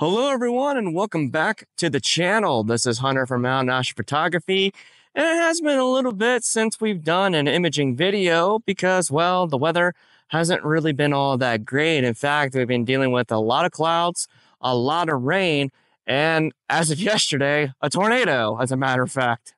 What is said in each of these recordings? Hello everyone and welcome back to the channel. This is Hunter from Mount Nash Photography, and it has been a little bit since we've done an imaging video because, well, the weather hasn't really been all that great. In fact, we've been dealing with a lot of clouds, a lot of rain, and as of yesterday, a tornado, as a matter of fact.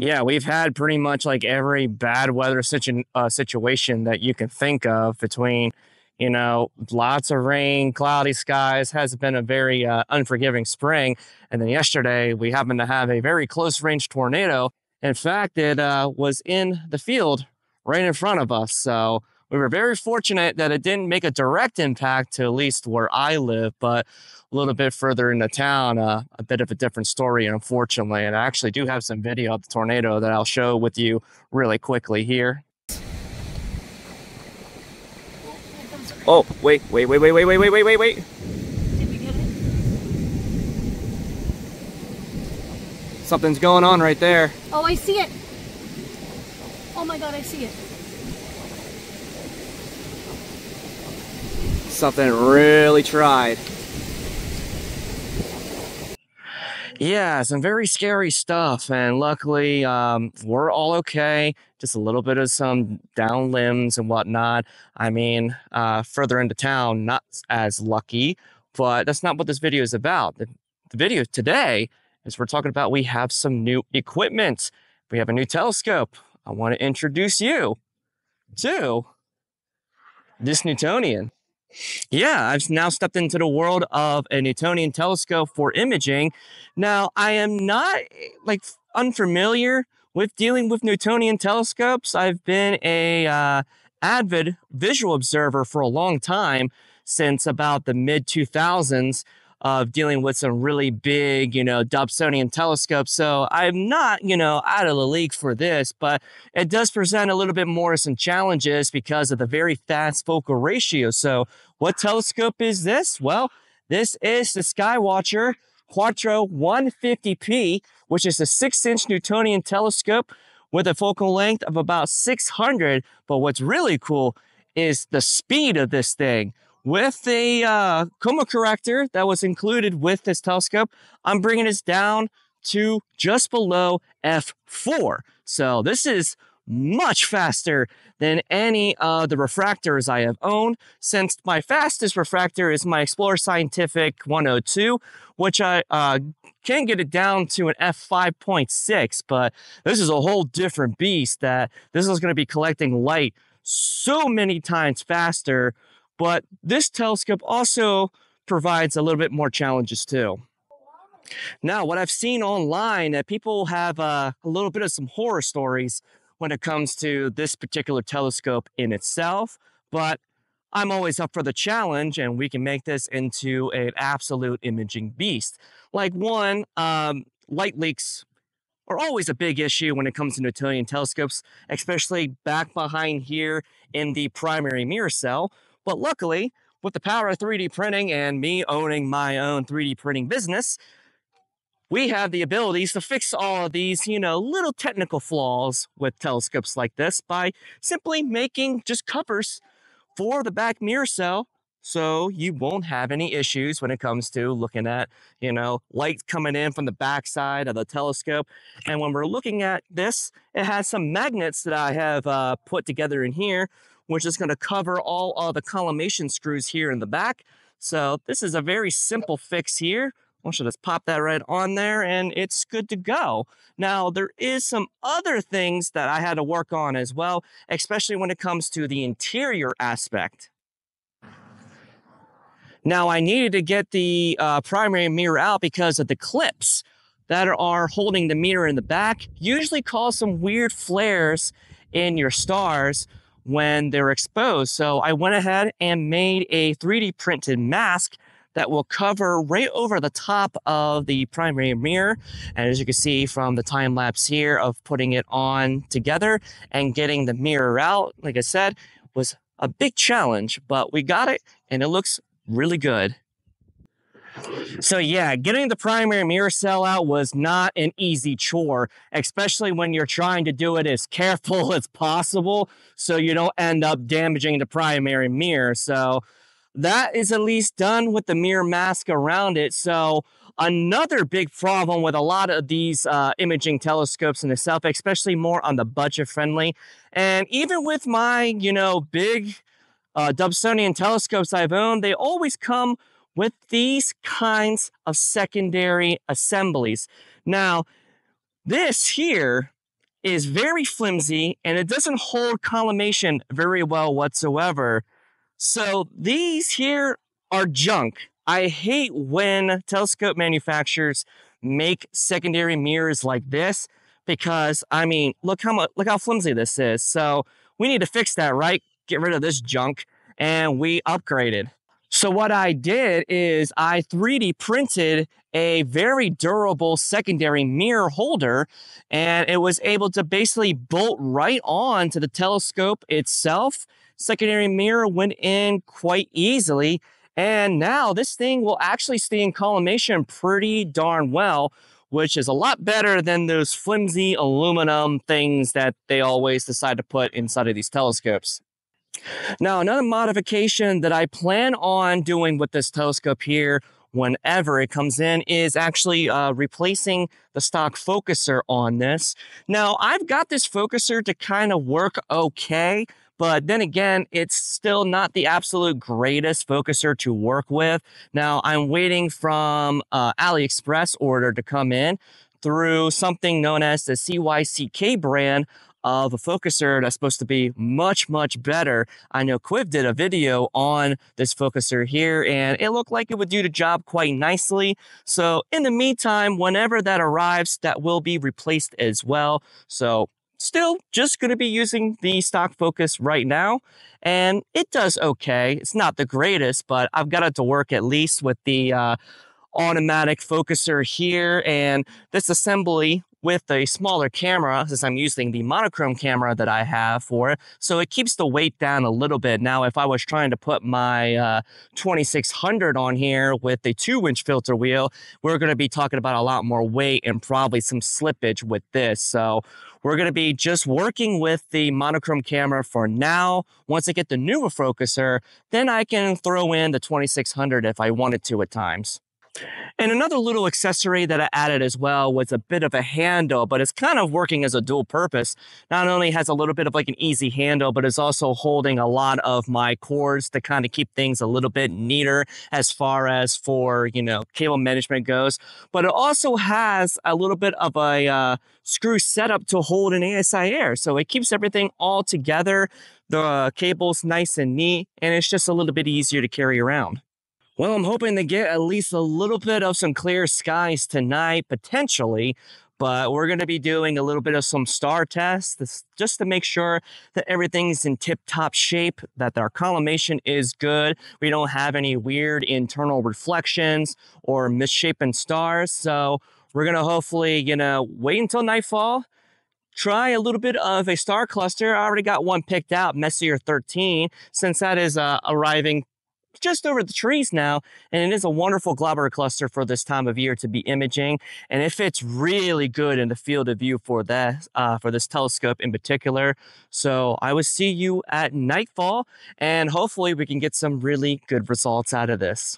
Yeah, we've had pretty much like every bad weather situation that you can think of between, you know, lots of rain, cloudy skies. Has been a very unforgiving spring. And then yesterday we happened to have a very close range tornado. In fact, it was in the field right in front of us. So we were very fortunate that it didn't make a direct impact to at least where I live, but a little bit further into town, a bit of a different story, unfortunately. And I actually do have some video of the tornado that I'll show with you really quickly here. Oh, wait. Did we get it? Something's going on right there. Oh, I see it. Oh my God, I see it. Something really tried. Yeah, some very scary stuff, and luckily we're all okay. Just a little bit of some down limbs and whatnot. I mean, further into town, not as lucky, but that's not what this video is about. The video today is we're talking about we have some new equipment. We have a new telescope. I want to introduce you to this Newtonian. Yeah, I've now stepped into the world of a Newtonian telescope for imaging. Now, I am not like unfamiliar with dealing with Newtonian telescopes. I've been a avid visual observer for a long time, since about the mid 2000s, of dealing with some really big, you know, Dobsonian telescopes. So I'm not, you know, out of the league for this, but it does present a little bit more some challenges because of the very fast focal ratio. So what telescope is this? Well, this is the Sky-Watcher Quattro 150P, which is a 6-inch Newtonian telescope with a focal length of about 600. But what's really cool is the speed of this thing. With the coma corrector that was included with this telescope, I'm bringing this down to just below f4. So this is much faster than any of the refractors I have owned, since my fastest refractor is my Explore Scientific 102, which I can get it down to an f5.6, but this is a whole different beast. That this is going to be collecting light so many times faster. But this telescope also provides a little bit more challenges too. Now, what I've seen online, that people have a little bit of some horror stories when it comes to this particular telescope in itself, but I'm always up for the challenge, and we can make this into an absolute imaging beast. Like one, light leaks are always a big issue when it comes to Newtonian telescopes, especially back behind here in the primary mirror cell. But luckily, with the power of 3D printing and me owning my own 3D printing business, we have the abilities to fix all of these, you know, little technical flaws with telescopes like this by simply making just covers for the back mirror cell, so you won't have any issues when it comes to looking at, you know, light coming in from the backside of the telescope. And when we're looking at this, it has some magnets that I have put together in here, which is going to cover all of the collimation screws here in the back. So this is a very simple fix here. I should just pop that right on there and it's good to go. Now, there is some other things that I had to work on as well, especially when it comes to the interior aspect. Now, I needed to get the primary mirror out because of the clips that are holding the mirror in the back, usually cause some weird flares in your stars when they're exposed. So I went ahead and made a 3D printed mask that will cover right over the top of the primary mirror. And as you can see from the time lapse here of putting it on together and getting the mirror out, like I said, was a big challenge, but we got it and it looks really good. So yeah, getting the primary mirror cell out was not an easy chore, especially when you're trying to do it as careful as possible so you don't end up damaging the primary mirror. So that is at least done with the mirror mask around it. So another big problem with a lot of these imaging telescopes in itself, especially more on the budget friendly. And even with my, big Dobsonian telescopes I've owned, they always come with these kinds of secondary assemblies. Now, this here is very flimsy and it doesn't hold collimation very well whatsoever. So these here are junk. I hate when telescope manufacturers make secondary mirrors like this because, I mean, look how flimsy this is. So we need to fix that, right? Get rid of this junk, and we upgraded. So what I did is I 3D printed a very durable secondary mirror holder, and it was able to basically bolt right on to the telescope itself. Secondary mirror went in quite easily, and now this thing will actually stay in collimation pretty darn well, which is a lot better than those flimsy aluminum things that they always decide to put inside of these telescopes. Now, another modification that I plan on doing with this telescope here whenever it comes in is actually replacing the stock focuser on this. Now, I've got this focuser to kind of work okay, but then again, it's still not the absolute greatest focuser to work with. Now, I'm waiting from AliExpress order to come in through something known as the CYCK brand of a focuser that's supposed to be much, much better. I know Quiv did a video on this focuser here and it looked like it would do the job quite nicely. So in the meantime, whenever that arrives, that will be replaced as well. So still just going to be using the stock focus right now. And it does okay. It's not the greatest, but I've got it to work at least with the automatic focuser here. And this assembly with a smaller camera, since I'm using the monochrome camera that I have for it, so it keeps the weight down a little bit. Now, if I was trying to put my 2600 on here with a 2-inch filter wheel, we're going to be talking about a lot more weight and probably some slippage with this. So we're going to be just working with the monochrome camera for now. Once I get the newer focuser, then I can throw in the 2600 if I wanted to at times. And another little accessory that I added as well was a bit of a handle, but it's kind of working as a dual purpose. Not only has a little bit of like an easy handle, but it's also holding a lot of my cords to kind of keep things a little bit neater as far as for, cable management goes. But it also has a little bit of a screw setup to hold an ASI Air. So it keeps everything all together. The cable's nice and neat, and it's just a little bit easier to carry around. Well, I'm hoping to get at least a little bit of some clear skies tonight, potentially, but we're going to be doing a little bit of some star tests just to make sure that everything's in tip-top shape, that our collimation is good. We don't have any weird internal reflections or misshapen stars. So we're going to hopefully, wait until nightfall, try a little bit of a star cluster. I already got one picked out, Messier 13, since that is arriving just over the trees now, and it is a wonderful globular cluster for this time of year to be imaging, and it fits really good in the field of view for that for this telescope in particular. So I will see you at nightfall, and hopefully we can get some really good results out of this.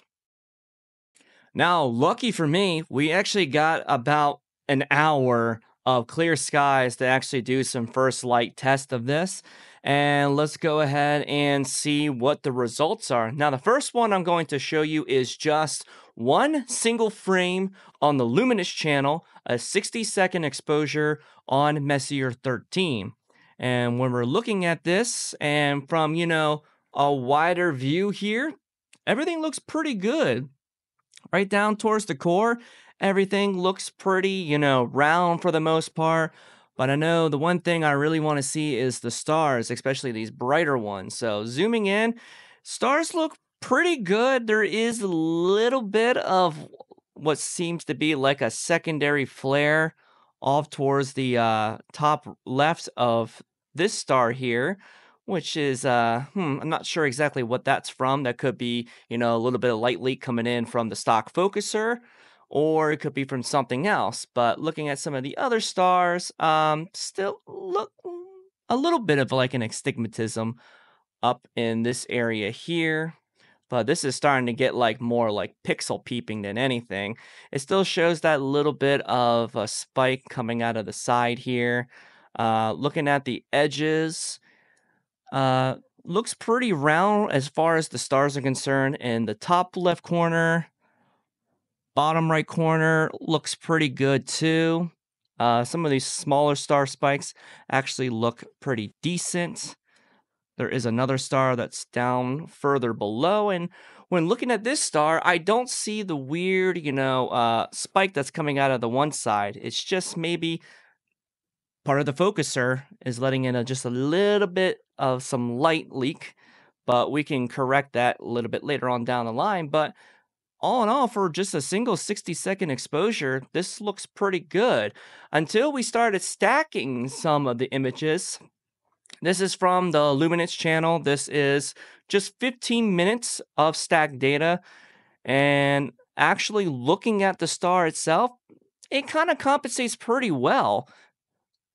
Now, lucky for me, we actually got about an hour of clear skies to actually do some first light test of this. And let's go ahead and see what the results are. Now, the first one I'm going to show you is just one single frame on the luminous channel, a 60-second exposure on Messier 13. And when we're looking at this and from, a wider view here, everything looks pretty good. Right down towards the core, everything looks pretty, round for the most part. But I know the one thing I really want to see is the stars, especially these brighter ones. So zooming in, stars look pretty good. There is a little bit of what seems to be like a secondary flare off towards the top left of this star here, which is, I'm not sure exactly what that's from. That could be, you know, a little bit of light leak coming in from the stock focuser, or it could be from something else. But looking at some of the other stars, still look a little bit of like an astigmatism up in this area here. But this is starting to get like more like pixel peeping than anything. It still shows that little bit of a spike coming out of the side here. Looking at the edges, looks pretty round as far as the stars are concerned. In the top left corner, bottom right corner looks pretty good too. Some of these smaller star spikes actually look pretty decent. There is another star that's down further below. And when looking at this star, I don't see the weird, you know, spike that's coming out of the one side. It's just maybe part of the focuser is letting in just a little bit of some light leak. But we can correct that a little bit later on down the line. But all in all, for just a single 60-second exposure, this looks pretty good. Until we started stacking some of the images. This is from the Luminance channel. This is just 15 minutes of stacked data. And actually looking at the star itself, it kind of compensates pretty well.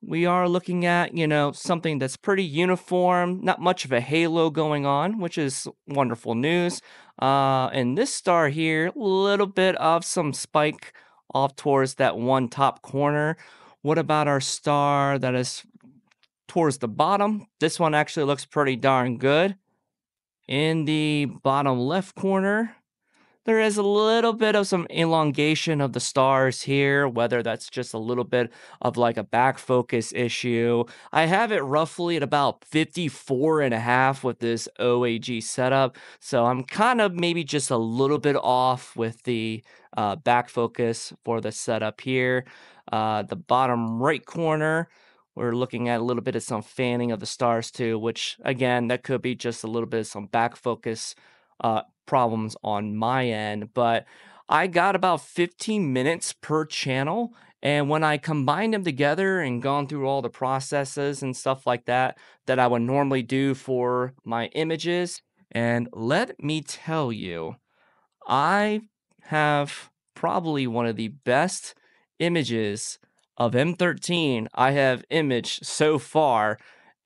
We are looking at, you know, something that's pretty uniform, not much of a halo going on, which is wonderful news. And this star here, a little bit of some spike off towards that one top corner. What about our star that is towards the bottom? This one actually looks pretty darn good. In the bottom left corner, there is a little bit of some elongation of the stars here, whether that's just a little bit of like a back focus issue. I have it roughly at about 54.5 with this OAG setup, so I'm kind of maybe just a little bit off with the back focus for the setup here. The bottom right corner, we're looking at a little bit of some fanning of the stars too, which again, that could be just a little bit of some back focus problems on my end. But I got about 15 minutes per channel. And when I combined them together and gone through all the processes and stuff like that, that I would normally do for my images. And let me tell you, I have probably one of the best images of M13 I have imaged so far,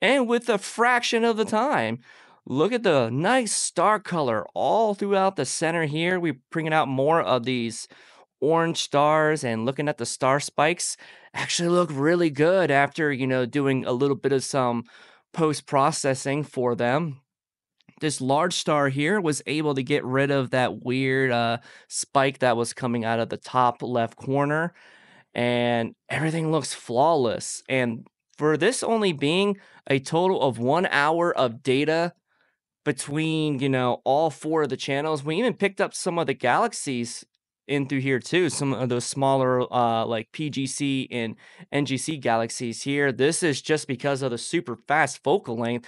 and with a fraction of the time. Look at the nice star color all throughout the center here. We're bringing out more of these orange stars, and looking at the star spikes, actually look really good after, you know, doing a little bit of some post-processing for them. This large star here was able to get rid of that weird spike that was coming out of the top left corner. And everything looks flawless. And for this only being a total of 1 hour of data between, you know, all four of the channels, we even picked up some of the galaxies in through here too. Some of those smaller like PGC and NGC galaxies here. This is just because of the super fast focal length,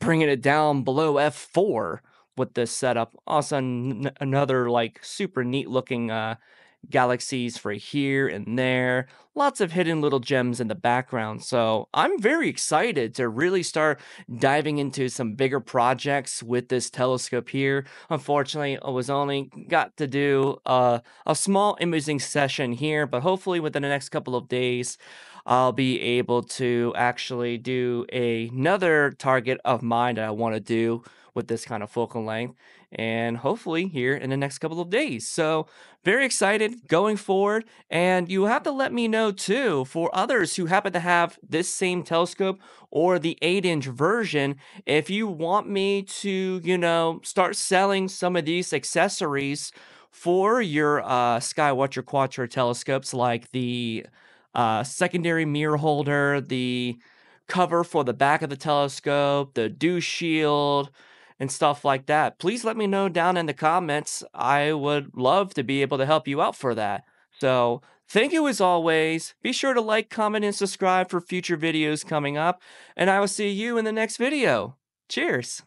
bringing it down below F4 with this setup. Also another like super neat looking galaxies for here and there, lots of hidden little gems in the background. So I'm very excited to really start diving into some bigger projects with this telescope here. Unfortunately, I was only got to do a small imaging session here, but hopefully within the next couple of days, I'll be able to actually do another target of mine that I want to do with this kind of focal length, and hopefully here in the next couple of days. So very excited going forward. And you have to let me know too, for others who happen to have this same telescope or the 8-inch version, if you want me to, you know, start selling some of these accessories for your Sky-Watcher Quattro telescopes, like the secondary mirror holder, the cover for the back of the telescope, the dew shield, and stuff like that. Please let me know down in the comments. I would love to be able to help you out for that. So thank you as always. Be sure to like, comment, and subscribe for future videos coming up. And I will see you in the next video. Cheers.